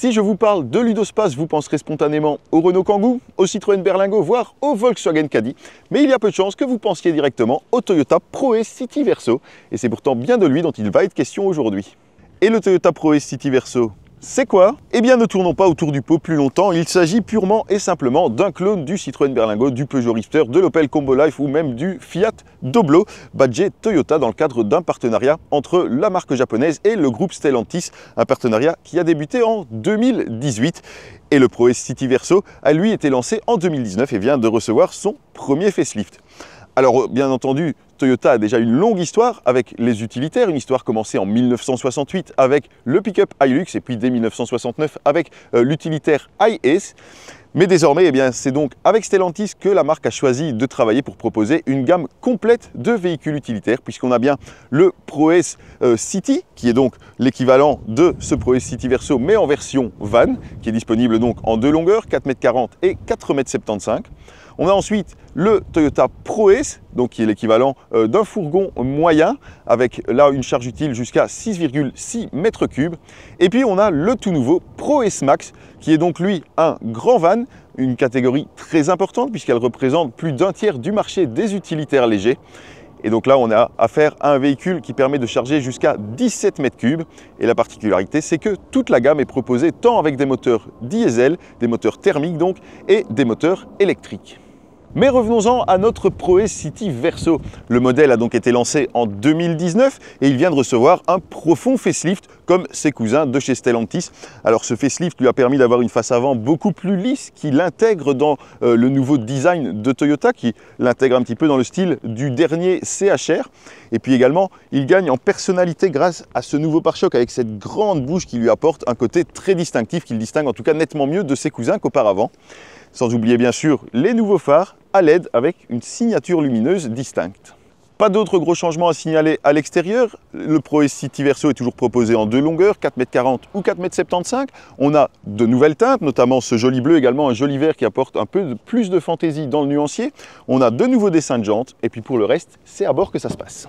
Si je vous parle de Ludospace, vous penserez spontanément au Renault Kangoo, au Citroën Berlingo, voire au Volkswagen Caddy. Mais il y a peu de chances que vous pensiez directement au Toyota ProAce City Verso. Et c'est pourtant bien de lui dont il va être question aujourd'hui. Et le Toyota ProAce City Verso, c'est quoi? Eh bien, ne tournons pas autour du pot plus longtemps, il s'agit purement et simplement d'un clone du Citroën Berlingo, du Peugeot Rifter, de l'Opel Combo Life ou même du Fiat Doblo, badgé Toyota dans le cadre d'un partenariat entre la marque japonaise et le groupe Stellantis, un partenariat qui a débuté en 2018. Et le ProAce City Verso a lui été lancé en 2019 et vient de recevoir son premier facelift. Alors, bien entendu, Toyota a déjà une longue histoire avec les utilitaires, une histoire commencée en 1968 avec le pick-up Hilux et puis dès 1969 avec l'utilitaire Hiace. Mais désormais, eh bien, c'est donc avec Stellantis que la marque a choisi de travailler pour proposer une gamme complète de véhicules utilitaires, puisqu'on a bien le ProAce City, qui est donc l'équivalent de ce ProAce City Verso, mais en version van, qui est disponible donc en deux longueurs, 4,40 m et 4,75 m. On a ensuite le Toyota ProAce, donc qui est l'équivalent d'un fourgon moyen, avec là une charge utile jusqu'à 6,6 m³. Et puis on a le tout nouveau ProAce Max, qui est donc lui un grand van, une catégorie très importante puisqu'elle représente plus d'un tiers du marché des utilitaires légers. Et donc là, on a affaire à un véhicule qui permet de charger jusqu'à 17 m³. Et la particularité, c'est que toute la gamme est proposée tant avec des moteurs diesel, des moteurs thermiques donc, et des moteurs électriques. Mais revenons-en à notre ProAce City Verso. Le modèle a donc été lancé en 2019 et il vient de recevoir un profond facelift comme ses cousins de chez Stellantis. Alors ce facelift lui a permis d'avoir une face avant beaucoup plus lisse qui l'intègre dans le nouveau design de Toyota, qui l'intègre un petit peu dans le style du dernier CH-R. Et puis également, il gagne en personnalité grâce à ce nouveau pare-choc avec cette grande bouche qui lui apporte un côté très distinctif, qui le distingue en tout cas nettement mieux de ses cousins qu'auparavant. Sans oublier bien sûr les nouveaux phares à LED avec une signature lumineuse distincte. Pas d'autres gros changements à signaler à l'extérieur. Le ProAce City Verso est toujours proposé en deux longueurs, 4,40 m ou 4,75 m. On a de nouvelles teintes, notamment ce joli bleu, également un joli vert qui apporte un peu plus de fantaisie dans le nuancier. On a de nouveaux dessins de jantes et puis pour le reste, c'est à bord que ça se passe.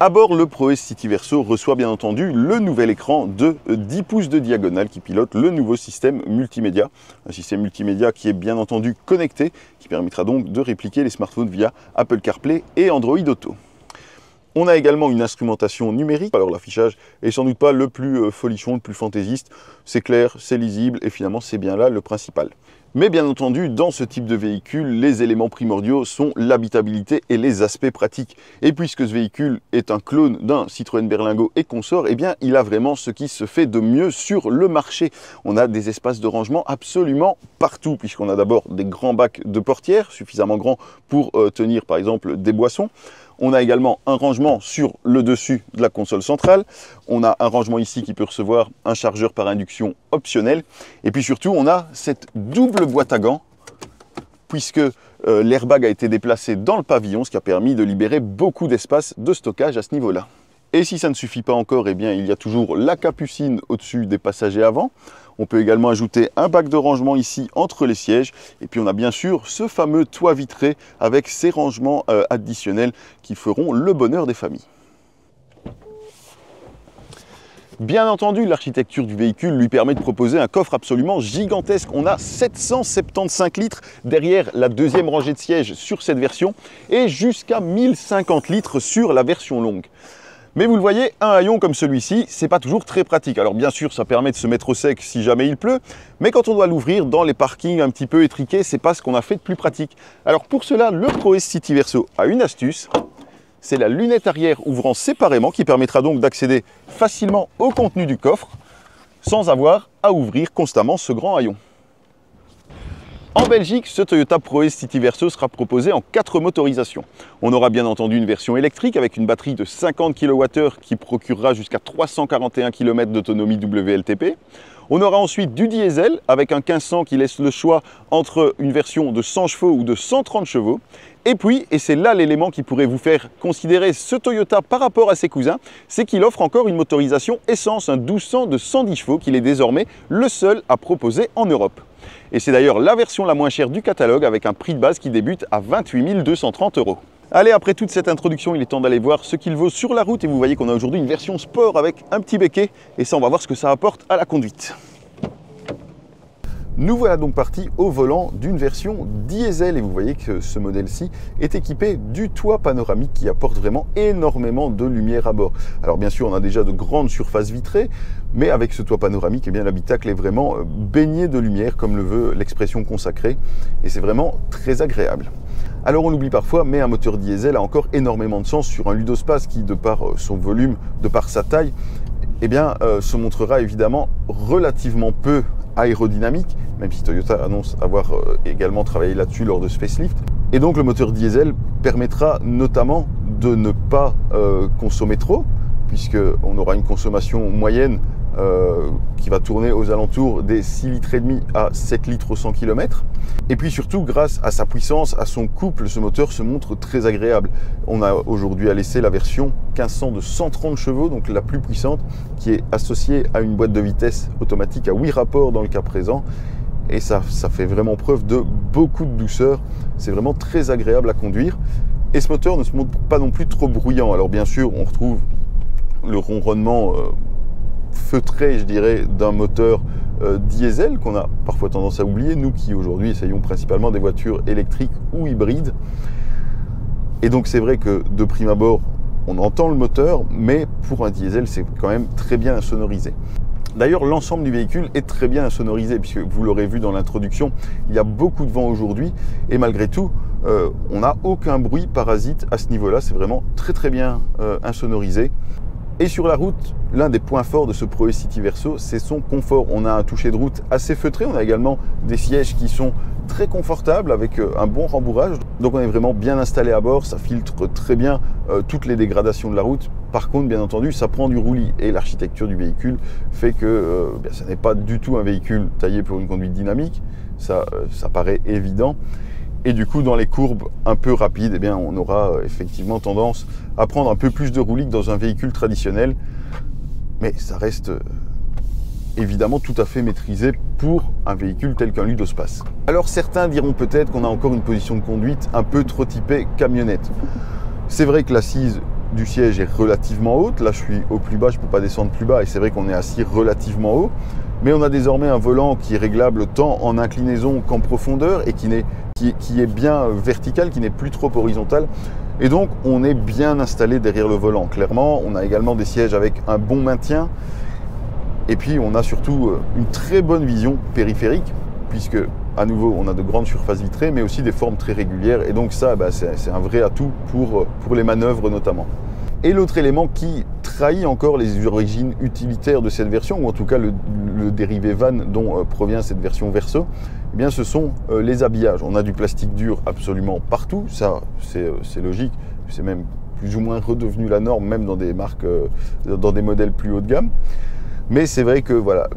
À bord, le ProAce City Verso reçoit bien entendu le nouvel écran de 10 pouces de diagonale qui pilote le nouveau système multimédia. Un système multimédia qui est bien entendu connecté, qui permettra donc de répliquer les smartphones via Apple CarPlay et Android Auto. On a également une instrumentation numérique. Alors l'affichage est sans doute pas le plus folichon, le plus fantaisiste. C'est clair, c'est lisible et finalement c'est bien là le principal. Mais bien entendu, dans ce type de véhicule, les éléments primordiaux sont l'habitabilité et les aspects pratiques. Et puisque ce véhicule est un clone d'un Citroën Berlingo et consort, eh bien, il a vraiment ce qui se fait de mieux sur le marché. On a des espaces de rangement absolument partout, puisqu'on a d'abord des grands bacs de portières, suffisamment grands pour tenir par exemple des boissons. On a également un rangement sur le dessus de la console centrale. On a un rangement ici qui peut recevoir un chargeur par induction optionnel. Et puis surtout, on a cette double boîte à gants, puisque l'airbag a été déplacé dans le pavillon, ce qui a permis de libérer beaucoup d'espace de stockage à ce niveau-là. Et si ça ne suffit pas encore, eh bien, il y a toujours la capucine au-dessus des passagers avant. On peut également ajouter un bac de rangement ici entre les sièges. Et puis on a bien sûr ce fameux toit vitré avec ses rangements additionnels qui feront le bonheur des familles. Bien entendu, l'architecture du véhicule lui permet de proposer un coffre absolument gigantesque. On a 775 litres derrière la deuxième rangée de sièges sur cette version et jusqu'à 1050 litres sur la version longue. Mais vous le voyez, un haillon comme celui-ci, c'est pas toujours très pratique. Alors bien sûr, ça permet de se mettre au sec si jamais il pleut, mais quand on doit l'ouvrir dans les parkings un petit peu étriqués, c'est pas ce qu'on a fait de plus pratique. Alors pour cela, le ProAce City Verso a une astuce. C'est la lunette arrière ouvrant séparément qui permettra donc d'accéder facilement au contenu du coffre sans avoir à ouvrir constamment ce grand haillon. En Belgique, ce Toyota ProAce City Verso sera proposé en 4 motorisations. On aura bien entendu une version électrique avec une batterie de 50 kWh qui procurera jusqu'à 341 km d'autonomie WLTP. On aura ensuite du diesel avec un 1500 qui laisse le choix entre une version de 100 chevaux ou de 130 chevaux. Et puis, et c'est là l'élément qui pourrait vous faire considérer ce Toyota par rapport à ses cousins, c'est qu'il offre encore une motorisation essence, un 1200 de 110 chevaux qu'il est désormais le seul à proposer en Europe. Et c'est d'ailleurs la version la moins chère du catalogue avec un prix de base qui débute à 28 230 €. Allez, après toute cette introduction, il est temps d'aller voir ce qu'il vaut sur la route. Et vous voyez qu'on a aujourd'hui une version sport avec un petit béquet. Et ça, on va voir ce que ça apporte à la conduite. Nous voilà donc partis au volant d'une version diesel et vous voyez que ce modèle-ci est équipé du toit panoramique qui apporte vraiment énormément de lumière à bord. Alors bien sûr, on a déjà de grandes surfaces vitrées, mais avec ce toit panoramique, eh bien l'habitacle est vraiment baigné de lumière comme le veut l'expression consacrée et c'est vraiment très agréable. Alors on l'oublie parfois, mais un moteur diesel a encore énormément de sens sur un Ludospace qui, de par son volume, de par sa taille, eh bien, se montrera évidemment relativement peu aérodynamique, même si Toyota annonce avoir également travaillé là-dessus lors de ce facelift. Et donc le moteur diesel permettra notamment de ne pas consommer trop, puisqu'on aura une consommation moyenne qui va tourner aux alentours des 6,5 litres à 7 litres au 100 km. Et puis surtout, grâce à sa puissance, à son couple, ce moteur se montre très agréable. On a aujourd'hui à l'essai la version 1500 de 130 chevaux, donc la plus puissante, qui est associée à une boîte de vitesse automatique à 8 rapports dans le cas présent. Et ça fait vraiment preuve de beaucoup de douceur. C'est vraiment très agréable à conduire. Et ce moteur ne se montre pas non plus trop bruyant. Alors bien sûr, on retrouve le ronronnement feutré, je dirais, d'un moteur diesel qu'on a parfois tendance à oublier, nous qui aujourd'hui essayons principalement des voitures électriques ou hybrides. Et donc c'est vrai que de prime abord on entend le moteur, mais pour un diesel c'est quand même très bien insonorisé. D'ailleurs, l'ensemble du véhicule est très bien insonorisé, puisque vous l'aurez vu dans l'introduction, il y a beaucoup de vent aujourd'hui et malgré tout on n'a aucun bruit parasite à ce niveau là, c'est vraiment très bien insonorisé. Et sur la route, l'un des points forts de ce ProAce City Verso, c'est son confort. On a un toucher de route assez feutré, on a également des sièges qui sont très confortables avec un bon rembourrage. Donc on est vraiment bien installé à bord, ça filtre très bien toutes les dégradations de la route. Par contre, bien entendu, ça prend du roulis et l'architecture du véhicule fait que ce n'est pas du tout un véhicule taillé pour une conduite dynamique, ça paraît évident. Et du coup, dans les courbes un peu rapides, eh bien, on aura effectivement tendance à prendre un peu plus de roulis que dans un véhicule traditionnel. Mais ça reste évidemment tout à fait maîtrisé pour un véhicule tel qu'un Ludospace. Alors certains diront peut-être qu'on a encore une position de conduite un peu trop typée camionnette. C'est vrai que l'assise du siège est relativement haute. Là, je suis au plus bas, je ne peux pas descendre plus bas. Et c'est vrai qu'on est assis relativement haut. Mais on a désormais un volant qui est réglable tant en inclinaison qu'en profondeur et qui est bien vertical, qui n'est plus trop horizontal. Et donc, on est bien installé derrière le volant. Clairement, on a également des sièges avec un bon maintien. Et puis, on a surtout une très bonne vision périphérique, puisque, à nouveau, on a de grandes surfaces vitrées, mais aussi des formes très régulières. Et donc, ça, c'est un vrai atout pour les manœuvres notamment. Et l'autre élément qui trahit encore les origines utilitaires de cette version, ou en tout cas le dérivé van dont provient cette version Verso, eh bien ce sont les habillages. On a du plastique dur absolument partout, ça c'est logique, c'est même plus ou moins redevenu la norme, même dans des marques, dans des modèles plus haut de gamme. Mais c'est vrai que voilà,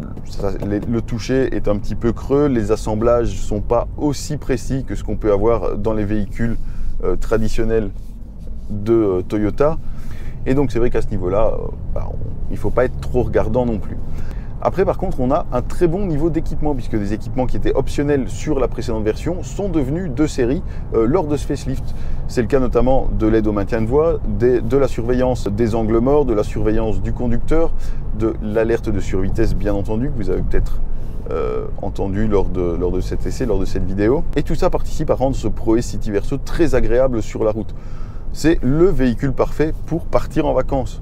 le toucher est un petit peu creux, les assemblages ne sont pas aussi précis que ce qu'on peut avoir dans les véhicules traditionnels de Toyota. Et donc c'est vrai qu'à ce niveau-là, il ne faut pas être trop regardant non plus. Après par contre, on a un très bon niveau d'équipement, puisque des équipements qui étaient optionnels sur la précédente version sont devenus de série lors de ce facelift. C'est le cas notamment de l'aide au maintien de voie, de la surveillance des angles morts, de la surveillance du conducteur, de l'alerte de survitesse bien entendu, que vous avez peut-être entendu lors de cet essai, lors de cette vidéo. Et tout ça participe à rendre ce ProAce City Verso très agréable sur la route. C'est le véhicule parfait pour partir en vacances.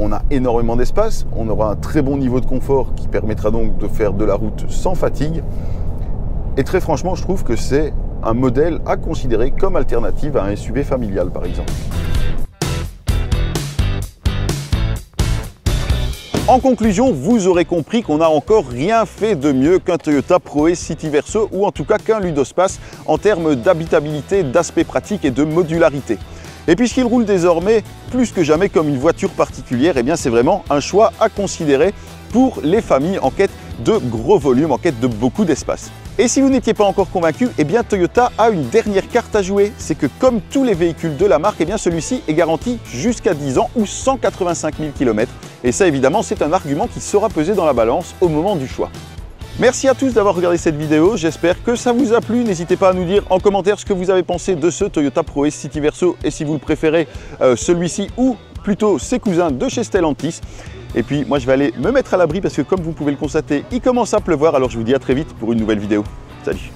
On a énormément d'espace, on aura un très bon niveau de confort qui permettra donc de faire de la route sans fatigue. Et très franchement, je trouve que c'est un modèle à considérer comme alternative à un SUV familial par exemple. En conclusion, vous aurez compris qu'on n'a encore rien fait de mieux qu'un Toyota ProAce City Verso, ou en tout cas qu'un Ludospace, en termes d'habitabilité, d'aspect pratique et de modularité. Et puisqu'il roule désormais plus que jamais comme une voiture particulière, eh bien c'est vraiment un choix à considérer pour les familles en quête de gros volume, en quête de beaucoup d'espace. Et si vous n'étiez pas encore convaincu, eh bien Toyota a une dernière carte à jouer. C'est que comme tous les véhicules de la marque, eh bien celui-ci est garanti jusqu'à 10 ans ou 185 000 km. Et ça évidemment, c'est un argument qui saura peser dans la balance au moment du choix. Merci à tous d'avoir regardé cette vidéo, j'espère que ça vous a plu. N'hésitez pas à nous dire en commentaire ce que vous avez pensé de ce Toyota ProAce City Verso et si vous le préférez celui-ci ou plutôt ses cousins de chez Stellantis. Et puis moi je vais aller me mettre à l'abri parce que comme vous pouvez le constater, il commence à pleuvoir. Alors je vous dis à très vite pour une nouvelle vidéo. Salut!